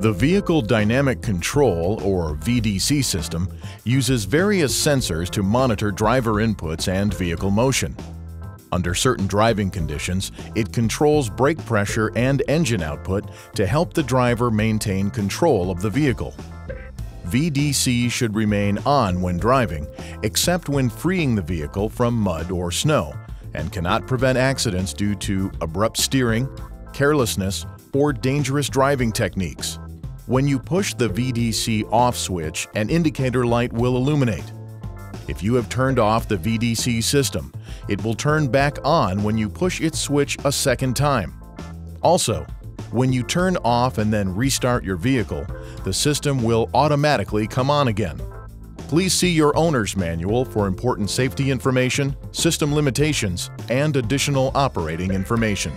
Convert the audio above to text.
The Vehicle Dynamic Control, or VDC system, uses various sensors to monitor driver inputs and vehicle motion. Under certain driving conditions, it controls brake pressure and engine output to help the driver maintain control of the vehicle. VDC should remain on when driving, except when freeing the vehicle from mud or snow, and cannot prevent accidents due to abrupt steering, carelessness, or dangerous driving techniques. When you push the VDC off switch, an indicator light will illuminate. If you have turned off the VDC system, it will turn back on when you push its switch a second time. Also, when you turn off and then restart your vehicle, the system will automatically come on again. Please see your owner's manual for important safety information, system limitations, and additional operating information.